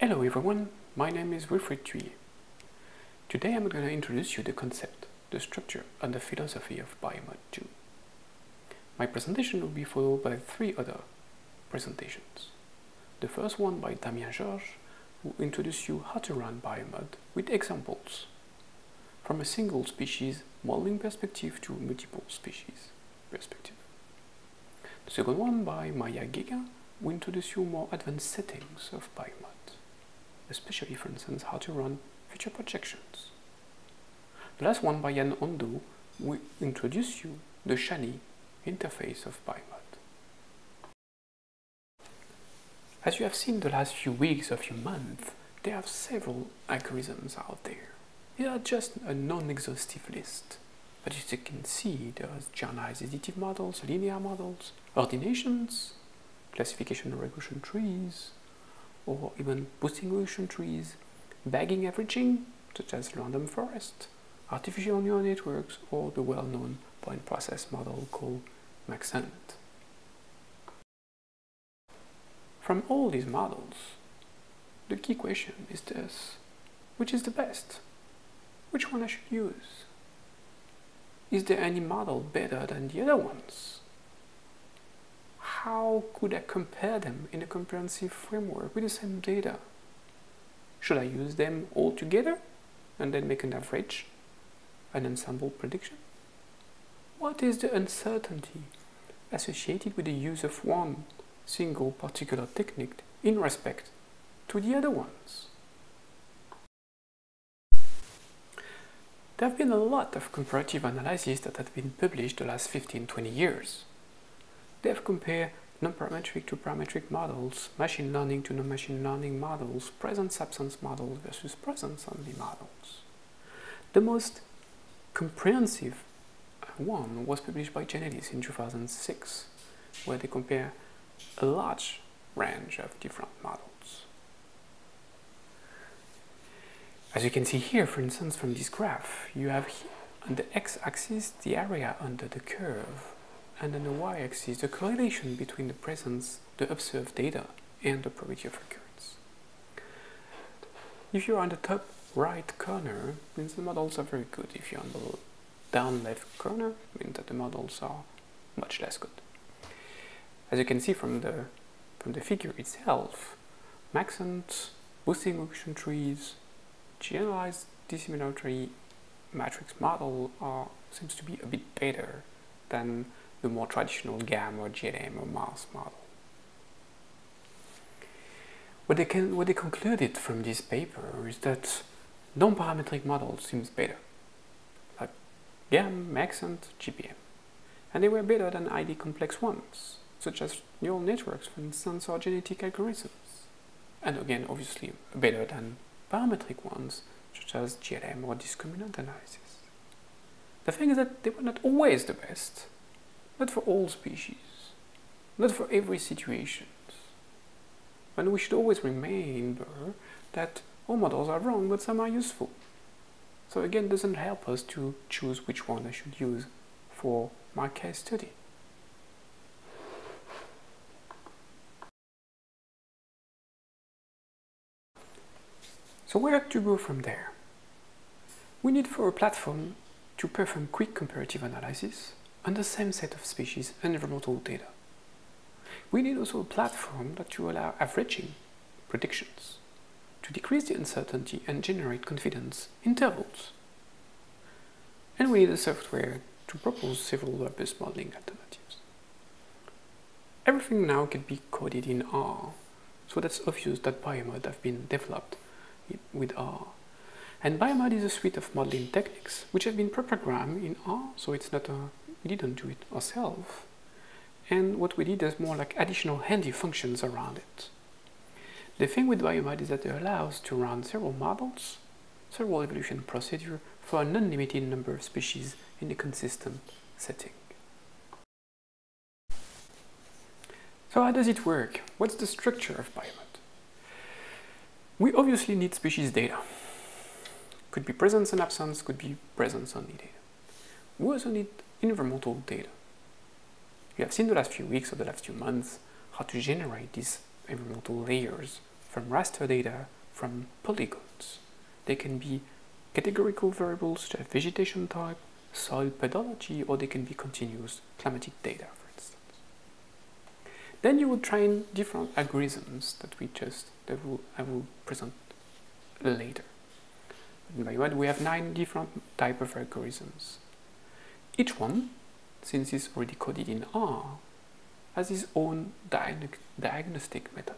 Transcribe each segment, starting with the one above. Hello everyone, my name is Wilfried Thuiller. Today I'm going to introduce you the concept, the structure and the philosophy of BIOMOD2. My presentation will be followed by three other presentations. The first one by Damien Georges, who introduces you how to run BIOMOD with examples, from a single species modeling perspective to multiple species perspective. The second one by Maya Guéguen, who introduces you more advanced settings of BIOMOD, especially, for instance, how to run feature projections. The last one by Yann Ondo will introduce you the Shiny interface of BiMod. As you have seen the last few weeks or few months, there are several algorithms out there. These are just a non-exhaustive list, but as you can see, there are generalized additive models, linear models, ordinations, classification and regression trees, or even boosting regression trees, bagging averaging, such as random forest, artificial neural networks, or the well-known point process model called Maxent. From all these models, the key question is this: which is the best? Which one I should use? Is there any model better than the other ones? How could I compare them in a comprehensive framework with the same data? Should I use them all together and then make an average, an ensemble prediction? What is the uncertainty associated with the use of one single particular technique in respect to the other ones? There have been a lot of comparative analyses that have been published the last 15-20 years. They have compared non-parametric to parametric models, machine learning to non-machine learning models, presence-absence models versus presence-only models. The most comprehensive one was published by Genelis in 2006, where they compare a large range of different models. As you can see here, for instance, from this graph, you have here on the x-axis the area under the curve, and on the y-axis the correlation between the presence, the observed data, and the probability of recurrence. If you're on the top right corner, it means the models are very good. If you're on the down left corner, it means that the models are much less good. As you can see from the figure itself, Maxent, boosting regression trees, generalized dissimilarity matrix model seems to be a bit better than the more traditional GAM or GLM or MARS model. What they concluded from this paper is that non-parametric model seems better, like GAM, Maxent, GPM. And they were better than highly complex ones, such as neural networks, for instance, or genetic algorithms. And again, obviously, better than parametric ones, such as GLM or discriminant analysis. The thing is that they were not always the best. Not for all species, not for every situation. And we should always remember that all models are wrong, but some are useful. So again, it doesn't help us to choose which one I should use for my case study. So where to go from there? We need for a platform to perform quick comparative analysis on the same set of species and environmental data. We need also a platform that will allow averaging predictions to decrease the uncertainty and generate confidence intervals. And we need a software to propose several robust modeling alternatives. Everything now can be coded in R, so that's obvious that BiOMOD have been developed with R. And BiOMOD is a suite of modeling techniques which have been pre-programmed in R, so it's not a we didn't do it ourselves, and what we did is more like additional handy functions around it. The thing with BiOMOD is that it allows to run several models, several evolution procedures for an unlimited number of species in a consistent setting. So how does it work? What's the structure of BiOMOD? We obviously need species data. Could be presence and absence, could be presence only data. We also need environmental data. You have seen the last few weeks or the last few months how to generate these environmental layers from raster data from polygons. They can be categorical variables such as vegetation type, soil pedology, or they can be continuous climatic data, for instance. Then you will train different algorithms that I will present later. In BiMod, we have 9 different types of algorithms. Each one, since it's already coded in R, has its own diagnostic method,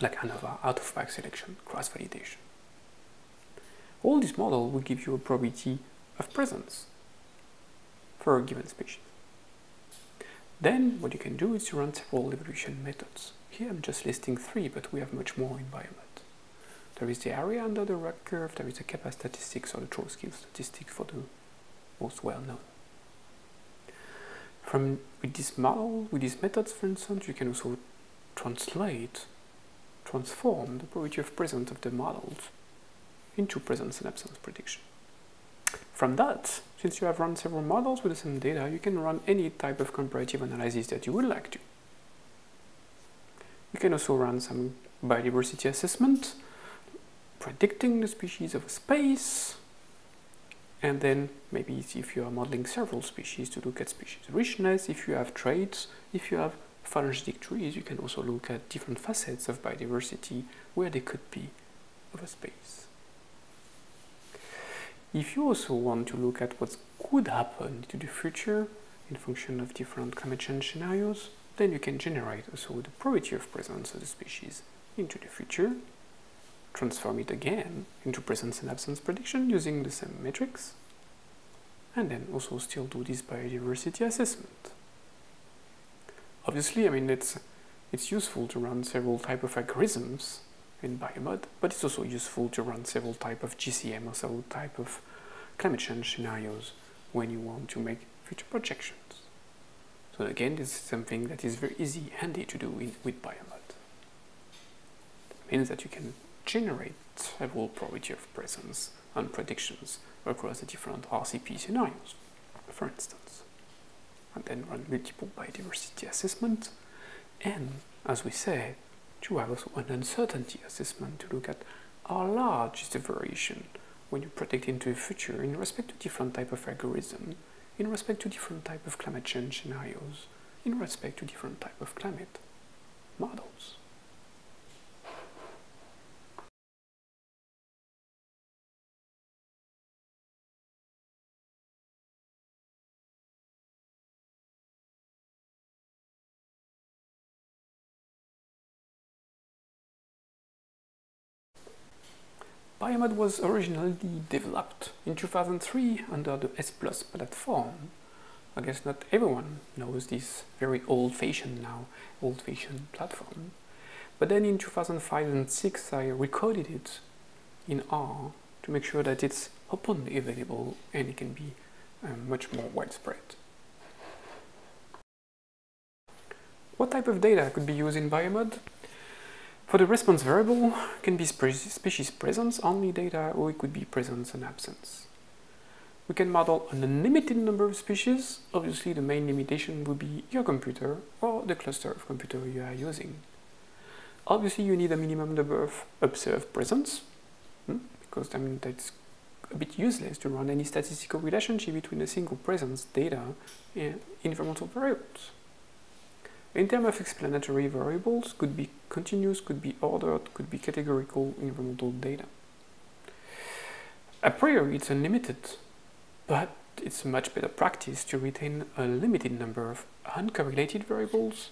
like ANOVA, out-of-pack selection, cross-validation. All this model will give you a probability of presence for a given species. Then what you can do is to run several evolution methods. Here I'm just listing 3, but we have much more in BiMod. There is the area under the ROC curve, there is the kappa statistics or the Trotsky statistic for the most well-known. With this model, with these methods, for instance, you can also transform the probability of presence of the models into presence and absence prediction. From that, since you have run several models with the same data, you can run any type of comparative analysis that you would like to. You can also run some biodiversity assessment, predicting the species of a space, and then maybe if you are modeling several species to look at species richness, if you have traits, if you have phylogenetic trees, you can also look at different facets of biodiversity where they could be of a space. If you also want to look at what could happen to the future in function of different climate change scenarios, then you can generate also the probability of presence of the species into the future, transform it again into presence and absence prediction using the same metrics, and then also still do this biodiversity assessment. Obviously, I mean, it's useful to run several types of algorithms in BiMod, but it's also useful to run several types of GCM or several types of climate change scenarios when you want to make future projections. So again, this is something that is very easy, handy to do with BiMod. It means that you can generate several probability of presence and predictions across the different RCP scenarios, for instance, and then run multiple biodiversity assessment, and as we said, to have also an uncertainty assessment to look at how large is the variation when you predict into the future in respect to different type of algorithm, in respect to different type of climate change scenarios, in respect to different type of climate models. BiMod was originally developed in 2003 under the S+ platform. I guess not everyone knows this very old-fashioned now, old-fashioned platform. But then in 2005 and 2006 I recoded it in R to make sure that it's openly available and it can be much more widespread. What type of data could be used in BiMod? For the response variable, it can be species presence only data, or it could be presence and absence. We can model an unlimited number of species. Obviously, the main limitation would be your computer or the cluster of computer you are using. Obviously, you need a minimum number of observed presence, because I mean, that's a bit useless to run any statistical relationship between a single presence data and environmental variables. In terms of explanatory variables, could be continuous, could be ordered, could be categorical environmental data. A priori, it's unlimited, but it's a much better practice to retain a limited number of uncorrelated variables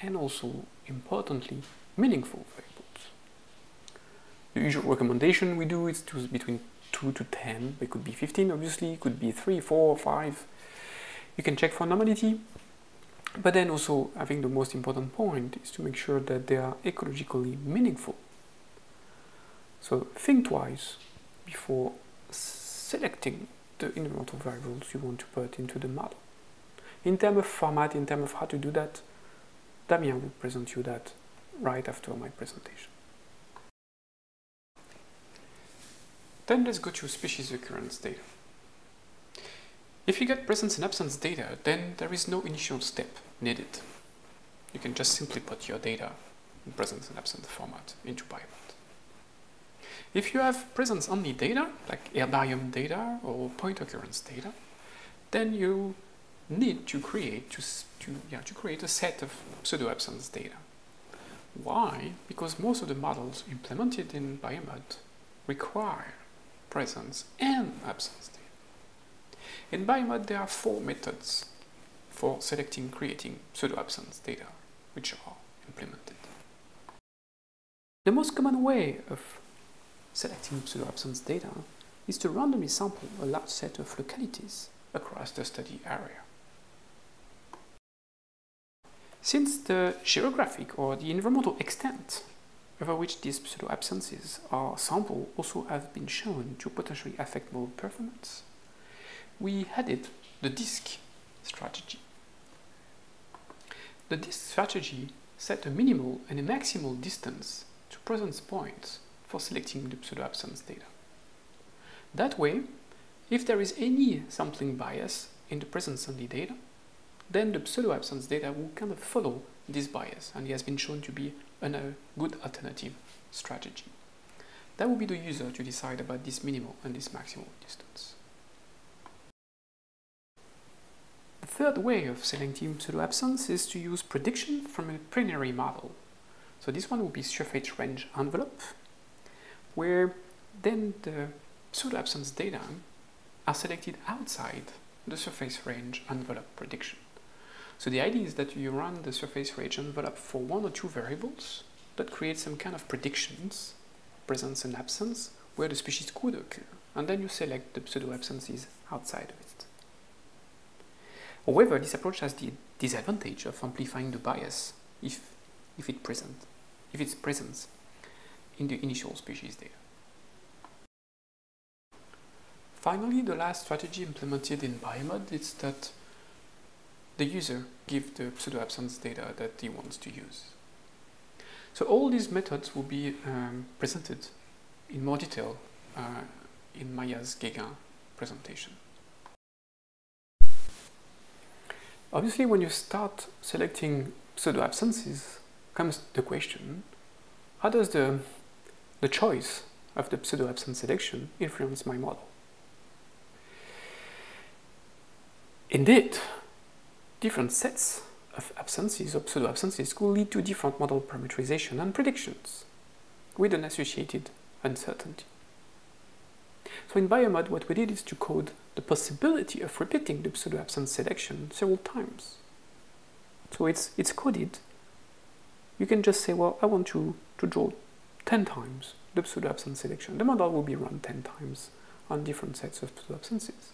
and also, importantly, meaningful variables. The usual recommendation we do is to between 2 to 10, it could be 15 obviously, it could be 3, 4, 5. You can check for normality. But then also, I think the most important point is to make sure that they are ecologically meaningful. So think twice before selecting the environmental variables you want to put into the model. In terms of format, in terms of how to do that, Damien will present you that right after my presentation. Then let's go to species occurrence data. If you get presence and absence data, then there is no initial step needed. You can just simply put your data in presence and absent format into BiOMOD. If you have presence-only data, like herbarium data or point occurrence data, then you need to create create a set of pseudo-absence data. Why? Because most of the models implemented in BiOMOD require presence and absence data. In BiOMOD, there are four methods for selecting, creating pseudo-absence data, which are implemented. The most common way of selecting pseudo-absence data is to randomly sample a large set of localities across the study area. Since the geographic or the environmental extent over which these pseudo-absences are sampled also have been shown to potentially affect model performance, we added the disk strategy. The disk strategy set a minimal and a maximal distance to presence points for selecting the pseudo-absence data. That way, if there is any sampling bias in the presence-only data, then the pseudo-absence data will kind of follow this bias, and it has been shown to be a good alternative strategy. That will be the user to decide about this minimal and this maximal distance. The third way of selecting pseudo-absence is to use prediction from a plenary model. So this one will be surface range envelope, where then the pseudo-absence data are selected outside the surface range envelope prediction. So the idea is that you run the surface range envelope for one or two variables that create some kind of predictions, presence and absence, where the species could occur, and then you select the pseudo-absences outside of it. However, this approach has the disadvantage of amplifying the bias if it's present in the initial species data. Finally, the last strategy implemented in BiOMOD is that the user gives the pseudo-absence data that he wants to use. So all these methods will be presented in more detail in Maya's Guéguen presentation. Obviously, when you start selecting pseudo-absences comes the question, how does the choice of the pseudo-absence selection influence my model? Indeed, different sets of absences or pseudo-absences could lead to different model parameterization and predictions with an associated uncertainty. So in BiOMOD, what we did is to code the possibility of repeating the pseudo-absence selection several times. So it's coded. You can just say, well, I want to draw 10 times the pseudo-absence selection. The model will be run 10 times on different sets of pseudo-absences.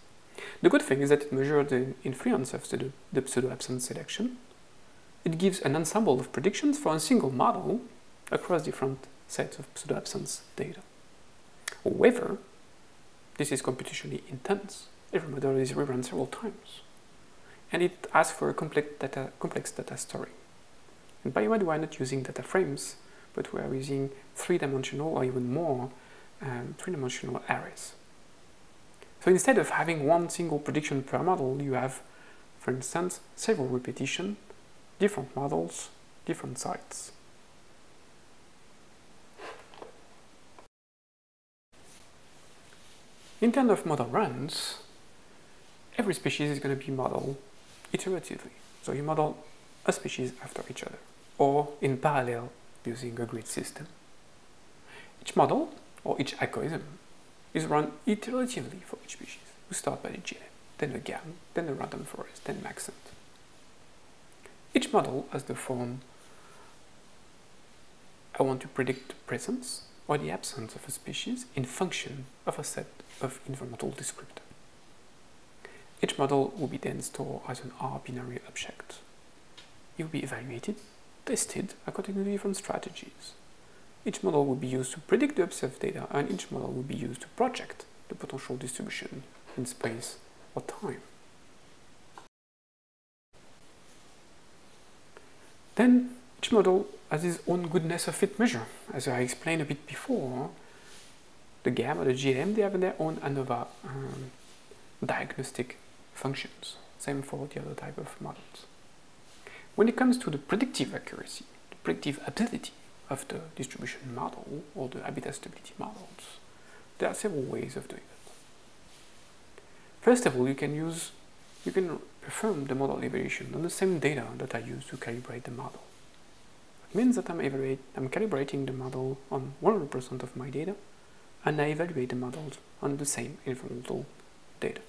The good thing is that it measures the influence of the pseudo-absence selection. It gives an ensemble of predictions for a single model across different sets of pseudo-absence data. However, this is computationally intense. Every model is rerun several times. And it asks for a complex data story. In BiOMOD, we are not using data frames, but we are using three-dimensional or even more three-dimensional arrays. So instead of having one single prediction per model, you have, for instance, several repetitions, different models, different sites. In terms of model runs, every species is going to be modeled iteratively. So you model a species after each other, or in parallel using a grid system. Each model, or each algorithm, is run iteratively for each species. We start by the GLM, then the GAM, then the random forest, then Maxent. Each model has the form, I want to predict the presence or the absence of a species in function of a set of environmental descriptors. Each model will be then stored as an R binary object. It will be evaluated, tested according to different strategies. Each model will be used to predict the observed data, and each model will be used to project the potential distribution in space or time. Then, each model has its own goodness of fit measure. As I explained a bit before, the GAM or the GLM, they have their own ANOVA diagnostic functions. Same for the other type of models. When it comes to the predictive accuracy, predictive ability of the distribution model or the habitat stability models, there are several ways of doing it. First of all, you can perform the model evaluation on the same data that I use to calibrate the model. It means that I'm calibrating the model on 100% of my data, and I evaluate the models on the same environmental data.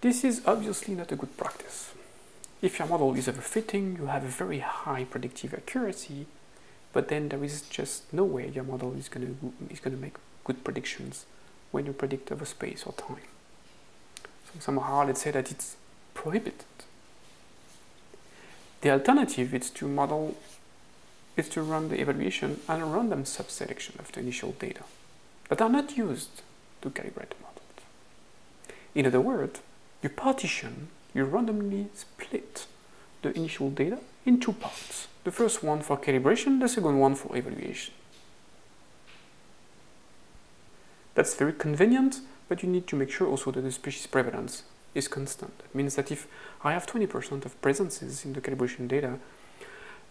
This is obviously not a good practice. If your model is overfitting, you have a very high predictive accuracy, but then there is just no way your model is going to make good predictions when you predict over space or time. So somehow, let's say that it's prohibited. The alternative is to run the evaluation on a random subselection of the initial data that are not used to calibrate the model. In other words, you randomly split the initial data in two parts. The first one for calibration, the second one for evaluation. That's very convenient, but you need to make sure also that the species prevalence is constant. That means that if I have 20% of presences in the calibration data,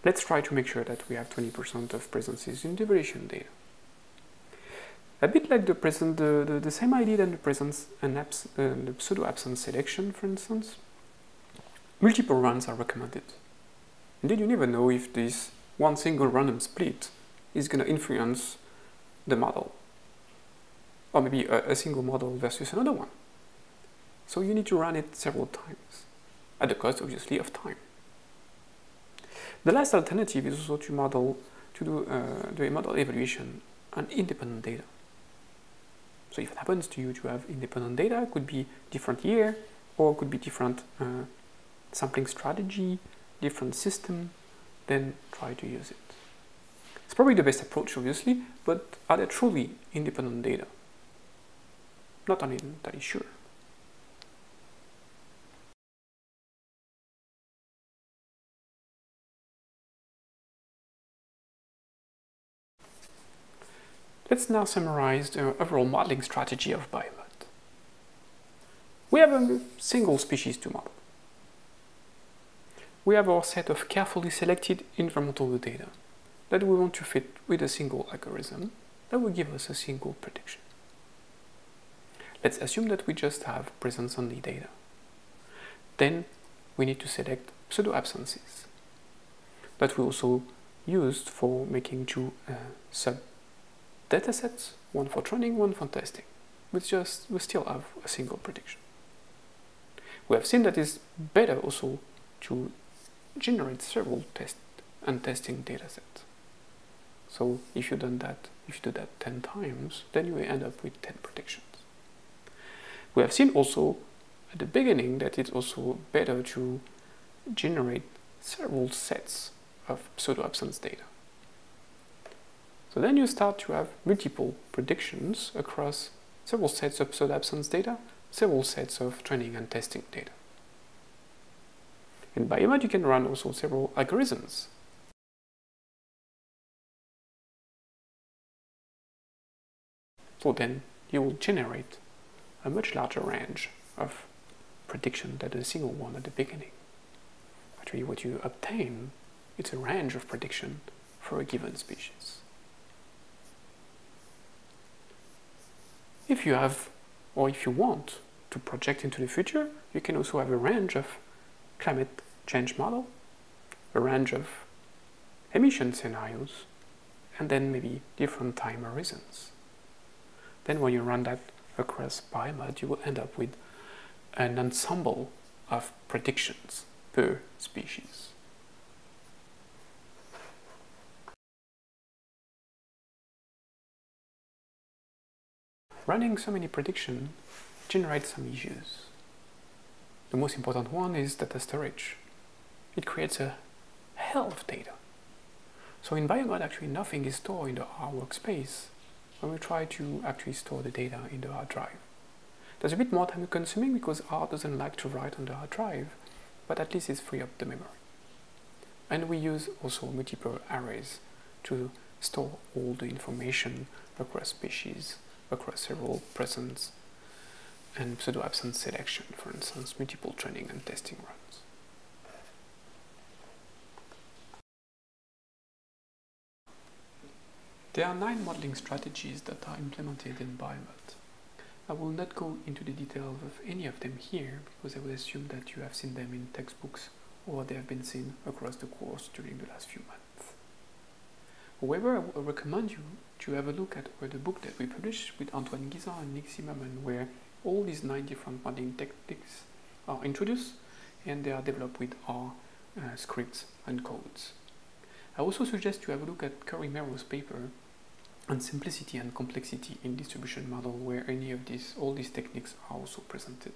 let's try to make sure that we have 20% of presences in the evaluation data. A bit like the same idea than the presence and the pseudo-absence selection, for instance. Multiple runs are recommended. Indeed, you never know if this one single random split is going to influence the model, or maybe a single model versus another one. So you need to run it several times, at the cost, obviously, of time. The last alternative is also to do a model evaluation on independent data. So if it happens to you to have independent data, it could be different year, or it could be different sampling strategy, different system, then try to use it. It's probably the best approach, obviously, but are there truly independent data? Not entirely sure. Let's now summarize the overall modeling strategy of BiMod. We have a single species to model. We have our set of carefully selected environmental data that we want to fit with a single algorithm that will give us a single prediction. Let's assume that we just have presence-only data. Then we need to select pseudo-absences that we also used for making two sub-datasets, one for training, one for testing. We still have a single prediction. We have seen that it's better also to generate several test and testing datasets. So if you do that 10 times, then you will end up with 10 predictions. We have seen also at the beginning that it's also better to generate several sets of pseudo-absence data. So then you start to have multiple predictions across several sets of pseudo-absence data, several sets of training and testing data. In BiMod, you can run also several algorithms. So then you will generate a much larger range of prediction than a single one at the beginning. Actually, what you obtain, it's a range of prediction for a given species. If you have, or if you want to project into the future, you can also have a range of climate change model, a range of emission scenarios, and then maybe different time horizons. Then when you run that across BiMod, you will end up with an ensemble of predictions per species. Running so many predictions generates some issues. The most important one is data storage. It creates a hell of data. So in BiMod, actually nothing is stored in the R workspace, and we try to actually store the data in the hard drive. That's a bit more time consuming because R doesn't like to write on the hard drive, but at least it's free up the memory. And we use also multiple arrays to store all the information across species, across several presence and pseudo-absence selection, for instance, multiple training and testing runs. There are 9 modeling strategies that are implemented in BiMod. I will not go into the details of any of them here, because I will assume that you have seen them in textbooks or they have been seen across the course during the last few months. However, I will recommend you to have a look at the book that we published with Antoine Guisard and Nick Zimmerman, where all these 9 different modeling techniques are introduced and they are developed with R scripts and codes. I also suggest you have a look at Curry-Merrill's paper on simplicity and complexity in distribution model, where all these techniques are also presented.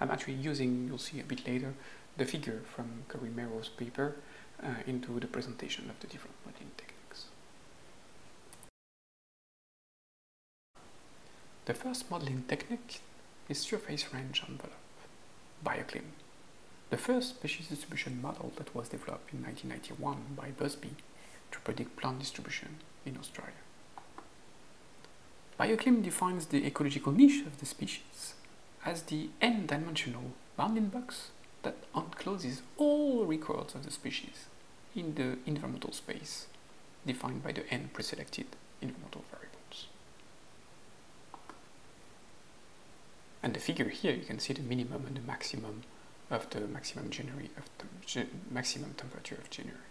I'm actually using, you'll see a bit later, the figure from Curry-Merrill's paper into the presentation of the different modeling techniques. The first modeling technique is surface range envelope, Bioclim. The first species distribution model that was developed in 1991 by Busby to predict plant distribution in Australia. Bioclim defines the ecological niche of the species as the n-dimensional bounding box that encloses all records of the species in the environmental space defined by the n preselected environmental variables. And the figure here, you can see the minimum and the maximum of the maximum temperature of January.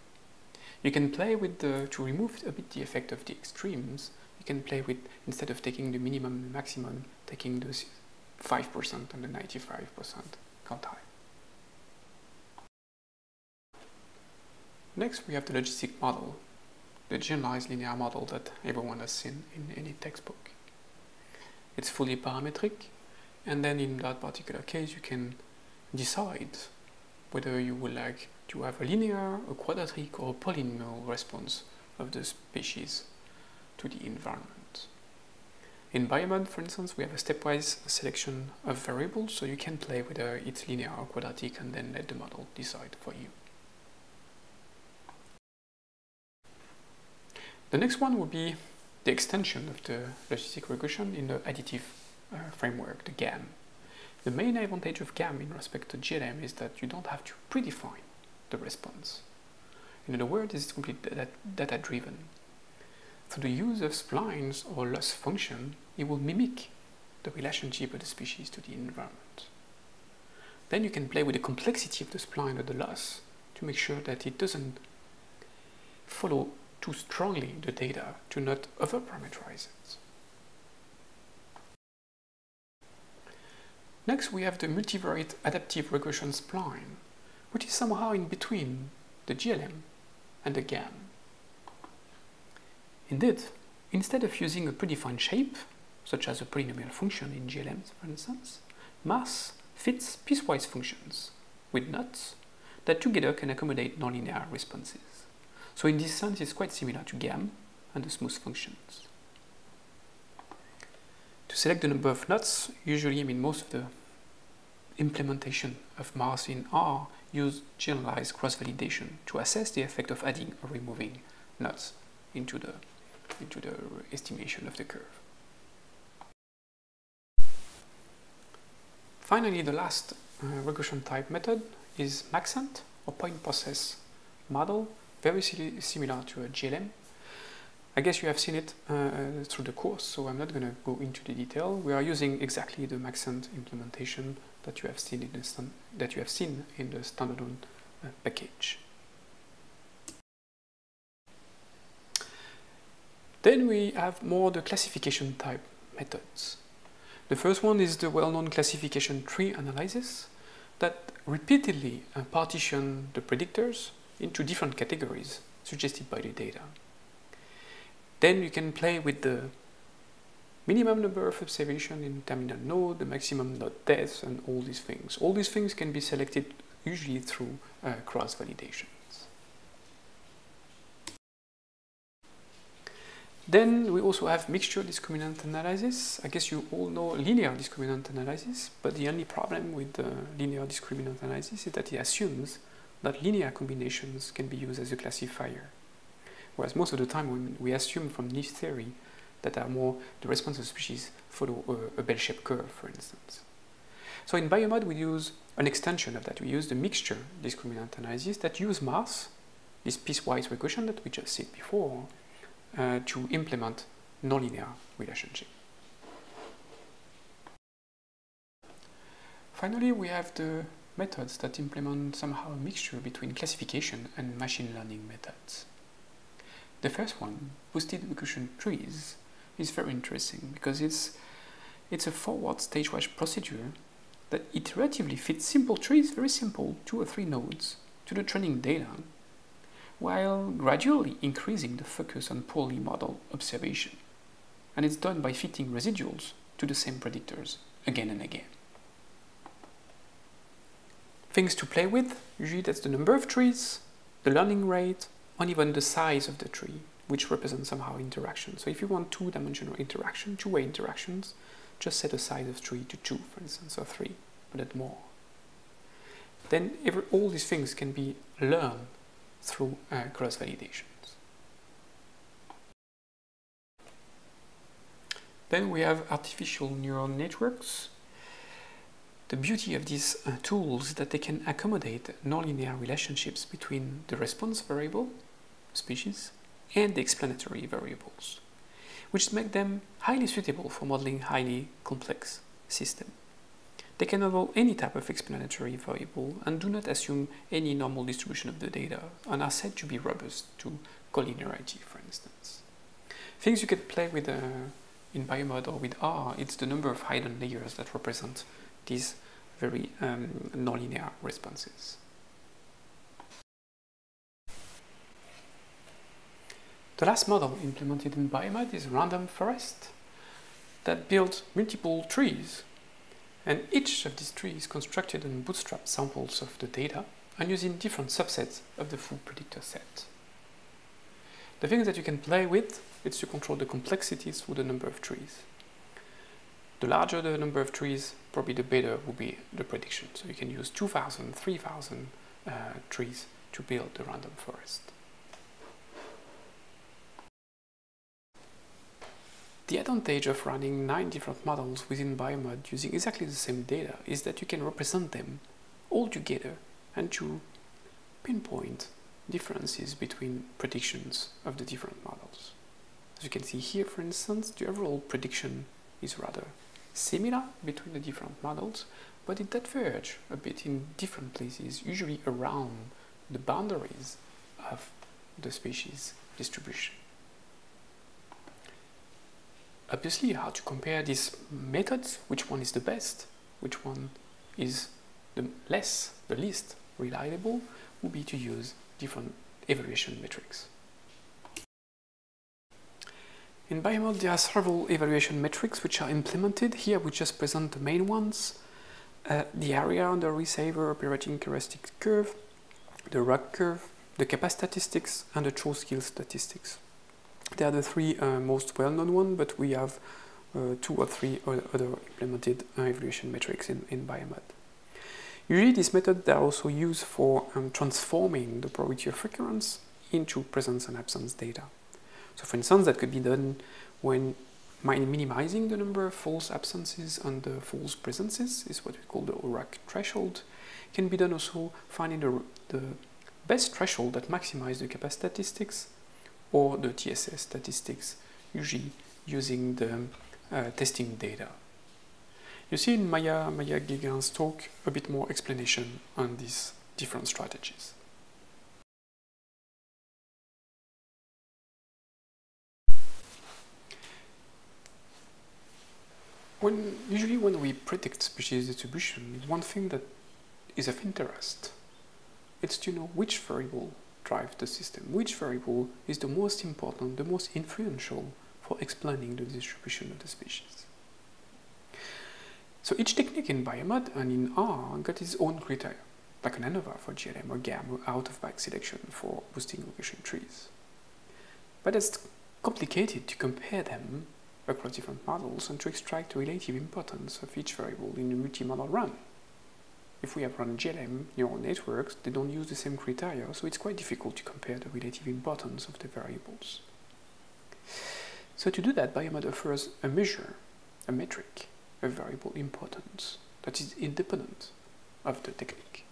You can play with to remove a bit the effect of the extremes, you can play with, instead of taking the minimum and the maximum, taking the 5% and the 95% quantile. Next we have the logistic model, the generalized linear model that everyone has seen in any textbook. It's fully parametric, and then in that particular case you can decide whether you would like to have a linear, a quadratic, or a polynomial response of the species to the environment. In BiMod, for instance, we have a stepwise selection of variables, so you can play whether it's linear or quadratic and then let the model decide for you. The next one would be the extension of the logistic regression in the additive framework, the GAM. The main advantage of GAM in respect to GLM is that you don't have to predefine the response. In other words, it's completely data-driven. Through the use of splines or loss function, it will mimic the relationship of the species to the environment. Then you can play with the complexity of the spline or the loss to make sure that it doesn't follow too strongly the data to not over-parameterize it. Next, we have the multivariate adaptive regression spline, which is somehow in between the GLM and the GAM. Indeed, instead of using a predefined shape, such as a polynomial function in GLM, for instance, MARS fits piecewise functions with knots that together can accommodate nonlinear responses. So in this sense, it's quite similar to GAM and the smooth functions. To select the number of knots, usually, most of the implementation of MARS in R use generalized cross-validation to assess the effect of adding or removing knots into the estimation of the curve. Finally, the last regression type method is Maxent, or point process model, very similar to a GLM. I guess you have seen it through the course, so I'm not going to go into the detail. We are using exactly the Maxent implementation that you have seen in the standalone package. Then we have more the classification type methods. The first one is the well-known classification tree analysis that repeatedly partition the predictors into different categories suggested by the data. Then you can play with the minimum number of observations in terminal node, the maximum node depth, and all these things. All these things can be selected usually through cross-validations. Then we also have mixture discriminant analysis. I guess you all know linear discriminant analysis, but the only problem with linear discriminant analysis is that it assumes that linear combinations can be used as a classifier. Whereas most of the time when we assume from niche theory that the response of species follow a bell-shaped curve, for instance. So in BiMod we use an extension of that. We use the mixture discriminant analysis that use MARS, this piecewise regression that we just said before, to implement nonlinear relationship. Finally, we have the methods that implement somehow a mixture between classification and machine learning methods. The first one, boosted recursion trees, is very interesting because it's a forward stage-wash procedure that iteratively fits simple trees, very simple, 2 or 3 nodes, to the training data, while gradually increasing the focus on poorly modeled observation. And it's done by fitting residuals to the same predictors again and again. Things to play with, usually that's the number of trees, the learning rate, and even the size of the tree, which represents somehow interaction. So if you want 2-dimensional interaction, 2-way interactions, just set a size of tree to 2, for instance, or 3, but not more. Then all these things can be learned through cross-validations. Then we have artificial neural networks. The beauty of these tools is that they can accommodate nonlinear relationships between the response variable, species, and the explanatory variables, which make them highly suitable for modeling highly complex systems. They can involve any type of explanatory variable and do not assume any normal distribution of the data and are said to be robust to collinearity, for instance. Things you can play with in BiOMOD or with R, it's the number of hidden layers that represent these very nonlinear responses. The last model implemented in BiOMOD is random forest that builds multiple trees, and each of these trees is constructed on bootstrap samples of the data and using different subsets of the full predictor set. The thing that you can play with is to control the complexity through the number of trees. The larger the number of trees, probably the better will be the prediction. So you can use 2,000, 3,000 trees to build the random forest. The advantage of running 9 different models within BiOMOD using exactly the same data is that you can represent them all together and to pinpoint differences between predictions of the different models. As you can see here, for instance, the overall prediction is rather similar between the different models, but it diverges a bit in different places, usually around the boundaries of the species distribution. Obviously, how to compare these methods, which one is the best, which one is the least reliable, would be to use different evaluation metrics. In BiOMOD, there are several evaluation metrics which are implemented. Here we just present the main ones, the area under receiver operating characteristic curve, the ROC curve, the kappa statistics, and the true scale statistics. They are the 3 most well-known ones, but we have 2 or 3 other implemented evaluation metrics in BiOMOD. Usually these methods are also used for transforming the probability of recurrence into presence and absence data. So for instance, that could be done when minimizing the number of false absences and the false presences, is what we call the ORAC threshold. It can be done also finding the best threshold that maximizes the kappa statistics, or the TSS statistics, usually using the testing data. You see in Maya Guéguen's talk a bit more explanation on these different strategies. Usually when we predict species distribution, one thing that is of interest is to know which variable drive the system, which variable is the most important, the most influential for explaining the distribution of the species. So each technique in BiOMOD and in R got its own criteria, like an ANOVA for GLM or GAM or out-of-bag selection for boosting recursion trees. But it's complicated to compare them across different models and to extract the relative importance of each variable in a multi-model run. If we have run GLM neural networks, they don't use the same criteria, so it's quite difficult to compare the relative importance of the variables. So to do that, BiOMOD offers a measure, a metric, a variable importance that is independent of the technique.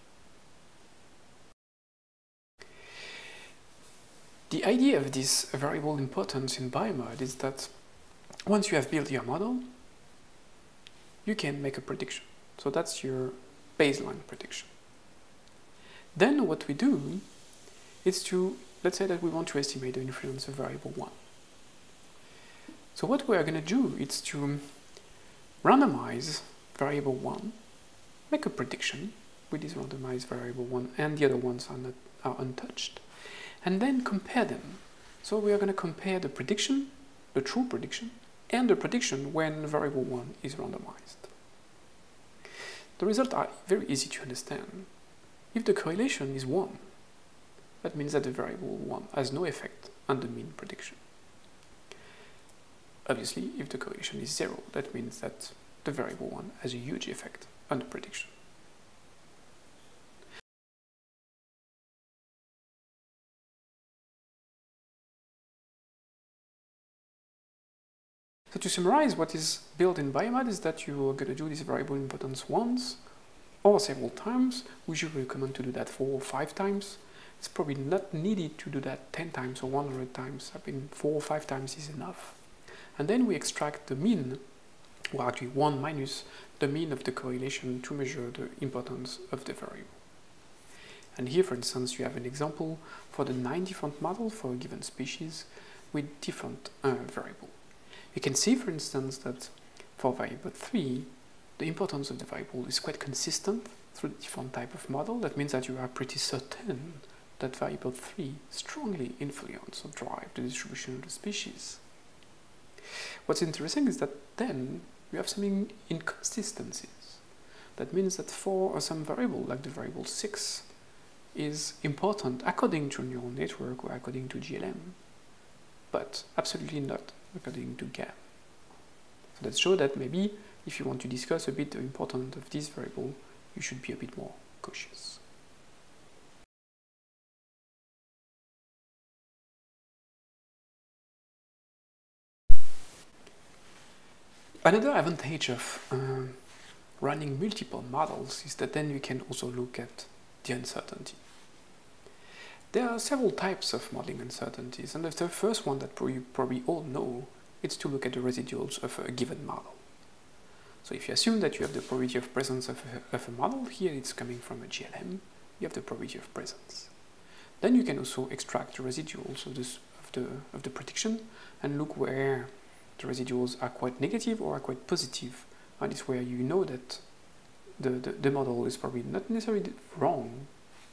The idea of this variable importance in BiMod is that once you have built your model, you can make a prediction. So that's your baseline prediction. Then what we do is to, let's say that we want to estimate the influence of variable 1. So what we are going to do is to randomize variable 1, make a prediction with this randomized variable 1, and the other ones are untouched, and then compare them. So we are going to compare the prediction, the true prediction, and the prediction when variable 1 is randomized. The results are very easy to understand. If the correlation is 1, that means that the variable 1 has no effect on the mean prediction. Obviously, if the correlation is 0, that means that the variable 1 has a huge effect on the prediction. So to summarize, what is built in BiMod is that you are going to do this variable importance once or several times. We should recommend to do that 4 or 5 times. It's probably not needed to do that 10 times or 100 times. I mean, 4 or 5 times is enough. And then we extract the mean, or actually 1 minus the mean of the correlation to measure the importance of the variable. And here, for instance, you have an example for the 9 different models for a given species with different variables. You can see, for instance, that for variable 3, the importance of the variable is quite consistent through the different type of model. That means that you are pretty certain that variable 3 strongly influences or drives the distribution of the species. What's interesting is that then you have some inconsistencies. That means that for some variable, like the variable 6, is important according to neural network or according to GLM, but absolutely not according to GAM. So that shows that maybe if you want to discuss a bit the importance of this variable, you should be a bit more cautious. Another advantage of running multiple models is that then you can also look at the uncertainty. There are several types of modeling uncertainties, and the first one that you probably all know is to look at the residuals of a given model. So if you assume that you have the probability of presence of a model, here it's coming from a GLM, you have the probability of presence. Then you can also extract the residuals of the prediction and look where the residuals are quite negative or are quite positive, and it's where you know that the model is probably not necessarily wrong,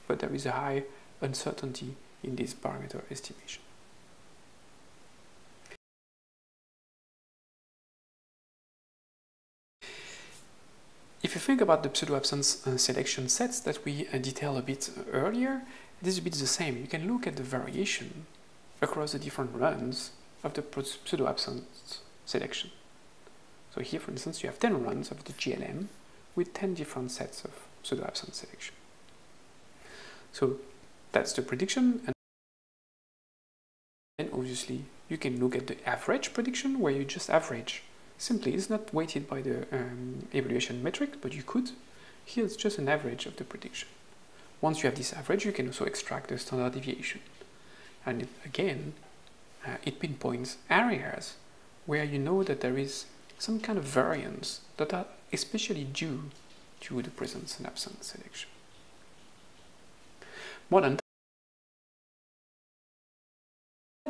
but there is a high uncertainty in this parameter estimation. If you think about the pseudo-absence selection sets that we detailed a bit earlier, it is a bit the same. You can look at the variation across the different runs of the pseudo-absence selection. So here, for instance, you have 10 runs of the GLM with 10 different sets of pseudo-absence selection. So that's the prediction, and then obviously you can look at the average prediction where you just average. Simply, it's not weighted by the evaluation metric, but you could. Here it's just an average of the prediction. Once you have this average, you can also extract the standard deviation. And it, again, it pinpoints areas where you know that there is some kind of variance that are especially due to the presence and absence selection. More than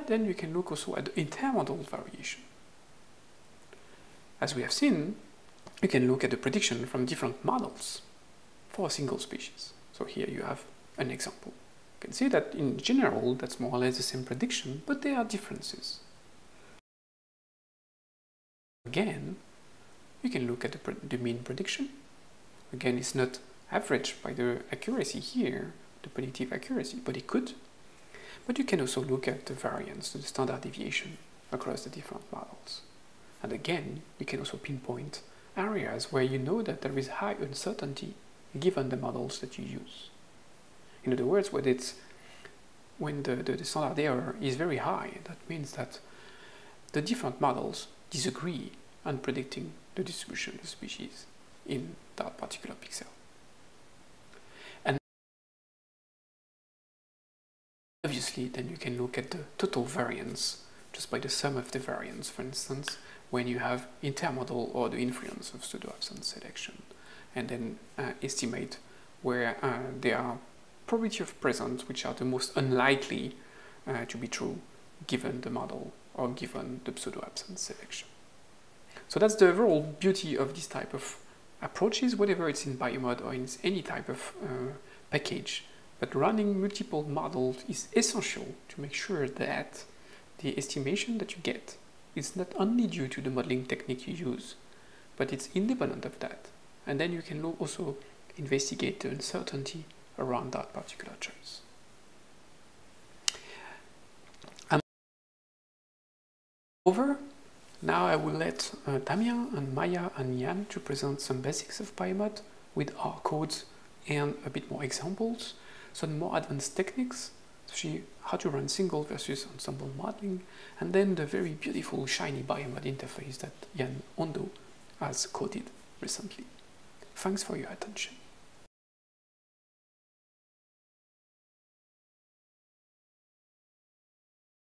then you can look also at the intermodal variation. As we have seen, you can look at the prediction from different models for a single species. So here you have an example. You can see that in general, that's more or less the same prediction, but there are differences. Again, you can look at the mean prediction. Again, it's not averaged by the accuracy here, the predictive accuracy, but it could. But you can also look at the variance, the standard deviation across the different models. And again, you can also pinpoint areas where you know that there is high uncertainty given the models that you use. In other words, when the standard error is very high, that means that the different models disagree on predicting the distribution of species in that particular pixel. Obviously, then you can look at the total variance just by the sum of the variance, for instance, when you have intermodal or the influence of pseudo-absence selection, and then estimate where there are probability of presence which are the most unlikely to be true given the model or given the pseudo-absence selection. So that's the overall beauty of this type of approaches, whether it's in BiOMod or in any type of package. But running multiple models is essential to make sure that the estimation that you get is not only due to the modeling technique you use, but it's independent of that. And then you can also investigate the uncertainty around that particular choice. I'm over. Now I will let Damien and Maya and Yann to present some basics of BiOMod with R codes and a bit more examples. So the more advanced techniques, how to run single versus ensemble modeling, and then the very beautiful shiny BiOMod interface that Yann Ondo has coded recently. Thanks for your attention.